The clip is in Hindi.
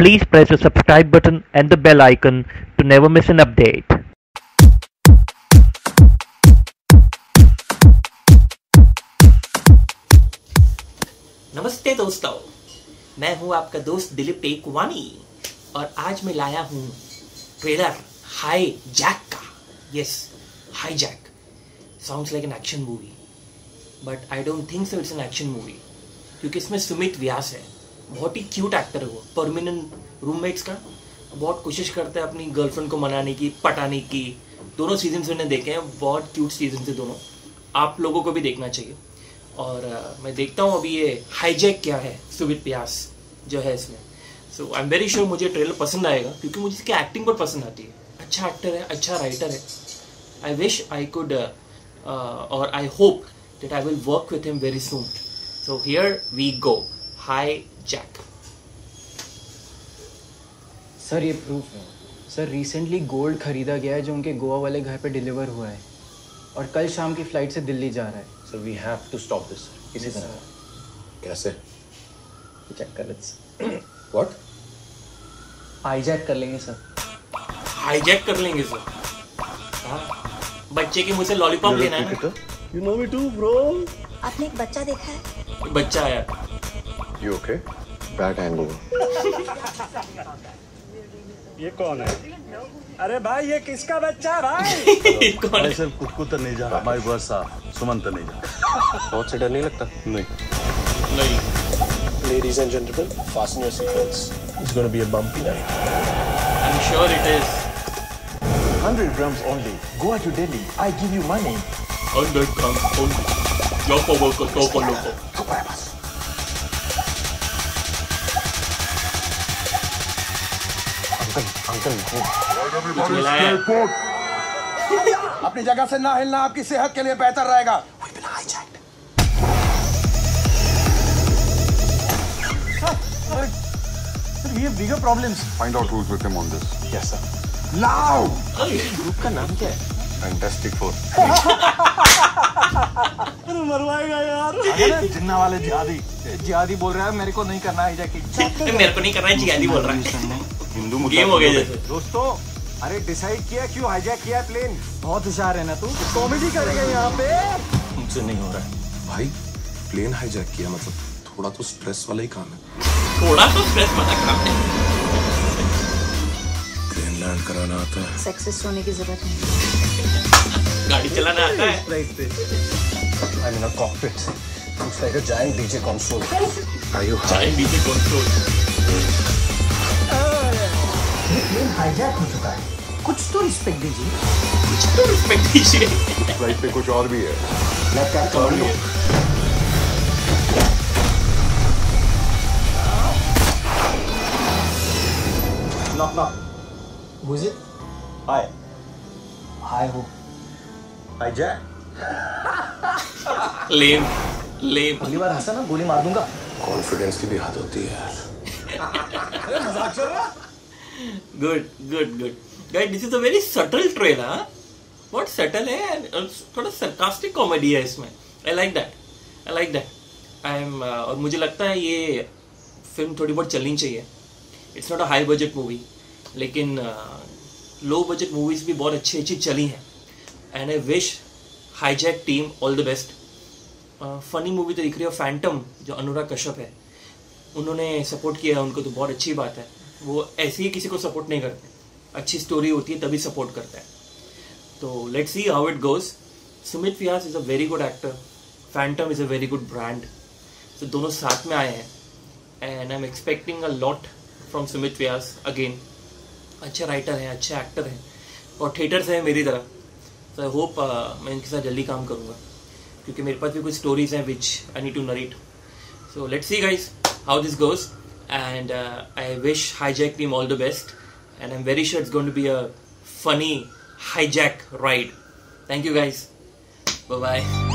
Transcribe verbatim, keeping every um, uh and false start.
Please press the subscribe button and the bell icon to never miss an update. नमस्ते दोस्तों, मैं हूं आपका दोस्त दिलीप टेकवानी और आज मैं लाया हूं ट्रेलर हाई जैक का। Yes, Hijack sounds like an action movie but I don't think so it's an action movie, क्योंकि इसमें सुमित व्यास है, बहुत ही क्यूट एक्टर है वो, परमानेंट रूममेट्स का। बहुत कोशिश करता है अपनी गर्लफ्रेंड को मनाने की, पटाने की। दोनों सीजन मैंने देखे हैं, बहुत क्यूट सीजन थे दोनों, आप लोगों को भी देखना चाहिए। और uh, मैं देखता हूँ अभी ये हाईजैक क्या है, सुमित व्यास जो है इसमें। So I am very sure मुझे ट्रेलर पसंद आएगा, क्योंकि मुझे इसकी एक्टिंग बहुत पसंद आती है। अच्छा एक्टर है, अच्छा राइटर है। आई विश आई कुड और I hope that I will work with him very soon. So here we go. Hi, Jack. Sir, ये proof है. Sir, recently gold खरीदा गया है जो उनके गोवा वाले घर पे deliver हुआ है और कल शाम की flight से दिल्ली जा रहा है. Sir, we have to stop this. किसी तरह. कैसे? Check कर लेंगे. What? Hijack कर लेंगे sir. Hijack कर लेंगे sir. बच्चे की मुझसे lollipop लेना है ना? You know me too, bro. आपने एक बच्चा देखा है? बच्चा है। You okay? Bad angle. ये कौन है? अरे भाई ये किसका बच्चा है भाई? कौन है? सिर्फ कुक्कुट नहीं जा रहा, माय वर्सा, सुमंत नहीं जा रहा। बहुत से डर नहीं लगता? नहीं। नहीं। Ladies and gentlemen, fasten your seatbelts. It's going to be a bumpy night. I'm sure it is. Hundred grams only. Go to Delhi. I give you money. Under come on, jump over, go, go, go, go. Uncle, uncle, go. Airport. अपनी जगह से ना हिलना आपकी सेहत के लिए बेहतर रहेगा। We've been hijacked. Sir, we have bigger problems. Find out who's with him on this. Yes, sir. Now. Group का नाम क्या है? Fantastic Four. तू मरवाएगा यार। अरे जिन्ना वाले जिहादी, जिहादी बोल रहा है मेरे को नहीं करना है जैकी। मेरे को नहीं करना है जिहादी बोल रहा है। हिंदू मुस्लिम हो गए जैसे। दोस्तों, अरे डिसाइड किया क्यों हाईजैक किया प्लेन? बहुत होशियार है ना तू? कॉमेडी करेगा यहाँ पे? मुझसे नहीं हो रहा है। भाई, प्लेन हाईजैक किया मतलब थोड़ा तो स्ट्रेस वाला ही काम है। थोड़ा तो स्ट्रेस वाला काम है। लैंड कराना आता है। सक्सेस होने की जरूरत नहीं। गाड़ी चलाना आता है। प्राइस पे। I'm in a cockpit. Looks like a giant D J console. Are you giant D J console? ये प्लेन हाईजैक हो चुका है। कुछ तो रिस्पेक्ट दीजिए। कुछ तो रिस्पेक्ट दीजिए। प्राइस पे कुछ और भी है। Left cap commando. Lock lock. Who is it? Hi. Hi who? Hi Jack. Lame. Lame. अगली बार हंसा ना, गोली मार दूंगा। Confidence की भी हाथ होती है। अरे मजाक चल रहा? Good, good, good. Guys, this is a very subtle trailer. What subtle है? थोड़ा sarcastic comedy है इसमें। I like that. I like that. I'm uh, और मुझे लगता है ये फिल्म थोड़ी बहुत चलनी चाहिए। It's not a high budget movie. लेकिन लो बजट मूवीज़ भी बहुत अच्छी अच्छी चली हैं and I wish Hijack team all the best. Funny movie तो दिख रही है। फैंटम जो अनुराग कश्यप है उन्होंने सपोर्ट किया है उनको, तो बहुत अच्छी बात है। वो ऐसे ही किसी को सपोर्ट नहीं करते, अच्छी स्टोरी होती है तभी सपोर्ट करता है। तो let's see how it goes. Sumit Vyas is a very good actor, Phantom is a very good brand, तो दोनों साथ में आए हैं and I am expecting a lot from Sumit Vyas again. अच्छे राइटर हैं, अच्छे एक्टर हैं और थिएटर्स हैं मेरी तरह। सो आई होप मैं इनके साथ जल्दी काम करूँगा, क्योंकि मेरे पास भी कुछ स्टोरीज हैं which I need to narrate. So let's see guys how this goes and I wish Hijack team all the best, and I'm very sure it's going to be a funny Hijack ride. Thank you guys. Bye-bye.